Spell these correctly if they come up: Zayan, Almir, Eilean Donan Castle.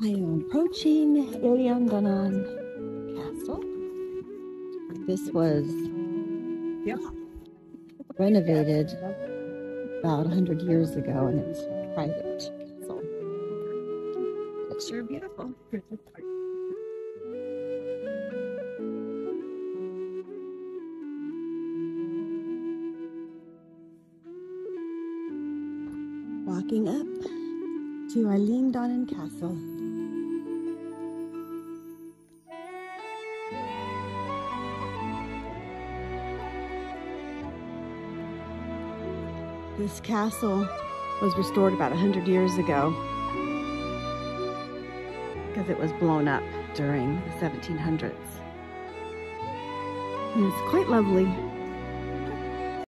I am approaching Eilean Donan Castle. This was renovated about 100 years ago, and it's a private castle. It's sure beautiful. Walking up to Eilean Donan Castle. This castle was restored about 100 years ago because it was blown up during the 1700s. And it's quite lovely.